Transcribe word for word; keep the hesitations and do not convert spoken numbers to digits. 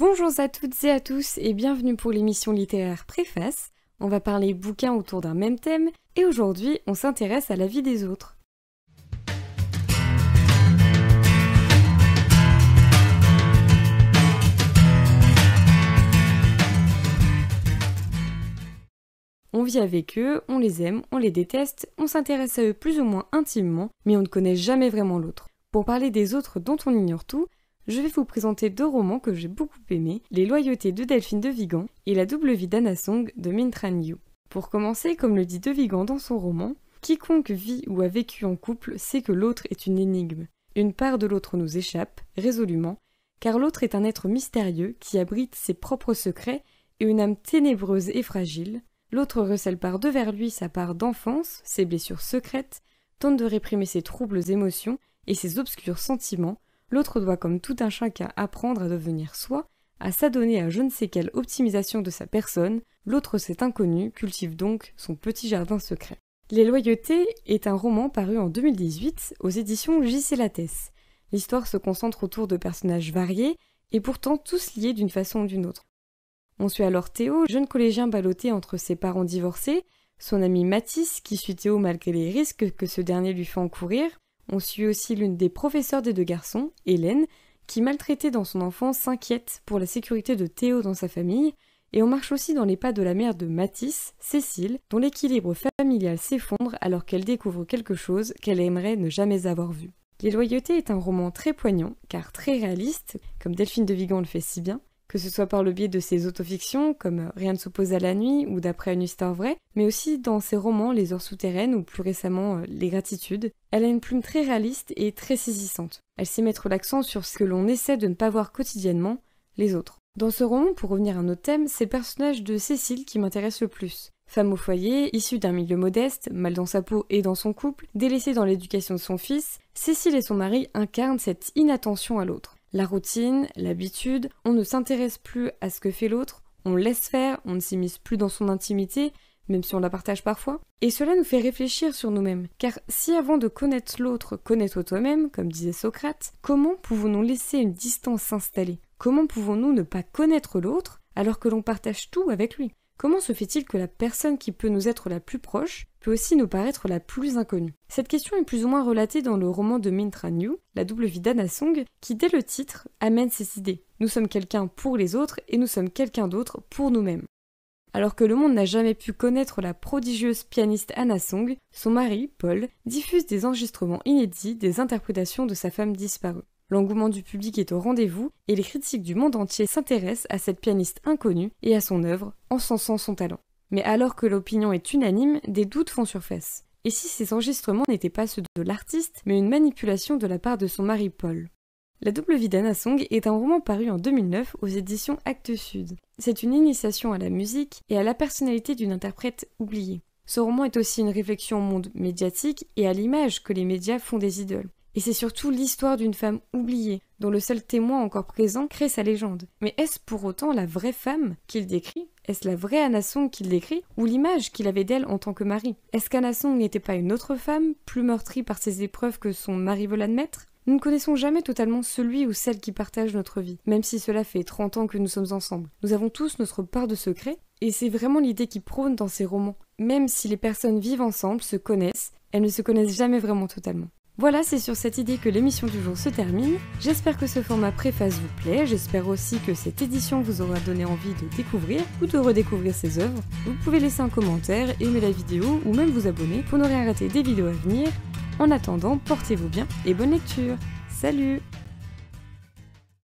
Bonjour à toutes et à tous et bienvenue pour l'émission littéraire Préface. On va parler bouquins autour d'un même thème et aujourd'hui on s'intéresse à la vie des autres. On vit avec eux, on les aime, on les déteste, on s'intéresse à eux plus ou moins intimement, mais on ne connaît jamais vraiment l'autre. Pour parler des autres dont on ignore tout, je vais vous présenter deux romans que j'ai beaucoup aimés, Les loyautés de Delphine de Vigan et La double vie d'Anna Song de Minh Tran Huy. Pour commencer, comme le dit de Vigan dans son roman, quiconque vit ou a vécu en couple sait que l'autre est une énigme. Une part de l'autre nous échappe, résolument, car l'autre est un être mystérieux qui abrite ses propres secrets et une âme ténébreuse et fragile. L'autre recèle par devers lui sa part d'enfance, ses blessures secrètes, tente de réprimer ses troubles émotions et ses obscurs sentiments. L'autre doit, comme tout un chacun, apprendre à devenir soi, à s'adonner à je ne sais quelle optimisation de sa personne. L'autre, cet inconnu, cultive donc son petit jardin secret. Les loyautés est un roman paru en deux mille dix-huit aux éditions J C Lattès. L'histoire se concentre autour de personnages variés et pourtant tous liés d'une façon ou d'une autre. On suit alors Théo, jeune collégien ballotté entre ses parents divorcés, son ami Mathis qui suit Théo malgré les risques que ce dernier lui fait encourir. On suit aussi l'une des professeurs des deux garçons, Hélène, qui, maltraitée dans son enfance, s'inquiète pour la sécurité de Théo dans sa famille, et on marche aussi dans les pas de la mère de Mathis, Cécile, dont l'équilibre familial s'effondre alors qu'elle découvre quelque chose qu'elle aimerait ne jamais avoir vu. Les loyautés est un roman très poignant, car très réaliste, comme Delphine de Vigan le fait si bien, que ce soit par le biais de ses autofictions, comme Rien ne s'oppose à la nuit ou D'après une histoire vraie, mais aussi dans ses romans Les heures souterraines ou plus récemment Les gratitudes. Elle a une plume très réaliste et très saisissante. Elle sait mettre l'accent sur ce que l'on essaie de ne pas voir quotidiennement, les autres. Dans ce roman, pour revenir à notre thème, c'est le personnage de Cécile qui m'intéresse le plus. Femme au foyer, issue d'un milieu modeste, mal dans sa peau et dans son couple, délaissée dans l'éducation de son fils, Cécile et son mari incarnent cette inattention à l'autre. La routine, l'habitude, on ne s'intéresse plus à ce que fait l'autre, on laisse faire, on ne s'immisce plus dans son intimité, même si on la partage parfois. Et cela nous fait réfléchir sur nous-mêmes, car si avant de connaître l'autre, connais-toi toi-même, comme disait Socrate, comment pouvons-nous laisser une distance s'installer? Comment pouvons-nous ne pas connaître l'autre alors que l'on partage tout avec lui? Comment se fait-il que la personne qui peut nous être la plus proche peut aussi nous paraître la plus inconnue? Cette question est plus ou moins relatée dans le roman de Minh Tran Huy, La double vie d'Anna Song, qui dès le titre amène ces idées. Nous sommes quelqu'un pour les autres et nous sommes quelqu'un d'autre pour nous-mêmes. Alors que le monde n'a jamais pu connaître la prodigieuse pianiste Anna Song, son mari, Paul, diffuse des enregistrements inédits des interprétations de sa femme disparue. L'engouement du public est au rendez-vous et les critiques du monde entier s'intéressent à cette pianiste inconnue et à son œuvre, encensant son talent. Mais alors que l'opinion est unanime, des doutes font surface. Et si ces enregistrements n'étaient pas ceux de l'artiste, mais une manipulation de la part de son mari Paul? La double vie d'Anna Song est un roman paru en deux mille neuf aux éditions Actes Sud. C'est une initiation à la musique et à la personnalité d'une interprète oubliée. Ce roman est aussi une réflexion au monde médiatique et à l'image que les médias font des idoles. Et c'est surtout l'histoire d'une femme oubliée, dont le seul témoin encore présent crée sa légende. Mais est-ce pour autant la vraie femme qu'il décrit? Est-ce la vraie Anna Song qu'il décrit? Ou l'image qu'il avait d'elle en tant que mari? Est-ce qu'Anna Song n'était pas une autre femme, plus meurtrie par ses épreuves que son mari veut l'admettre? Nous ne connaissons jamais totalement celui ou celle qui partage notre vie, même si cela fait trente ans que nous sommes ensemble. Nous avons tous notre part de secret, et c'est vraiment l'idée qui prône dans ces romans. Même si les personnes vivent ensemble, se connaissent, elles ne se connaissent jamais vraiment totalement. Voilà, c'est sur cette idée que l'émission du jour se termine. J'espère que ce format préface vous plaît, j'espère aussi que cette édition vous aura donné envie de découvrir ou de redécouvrir ces œuvres. Vous pouvez laisser un commentaire, aimer la vidéo ou même vous abonner pour ne rien rater des vidéos à venir. En attendant, portez-vous bien et bonne lecture. Salut!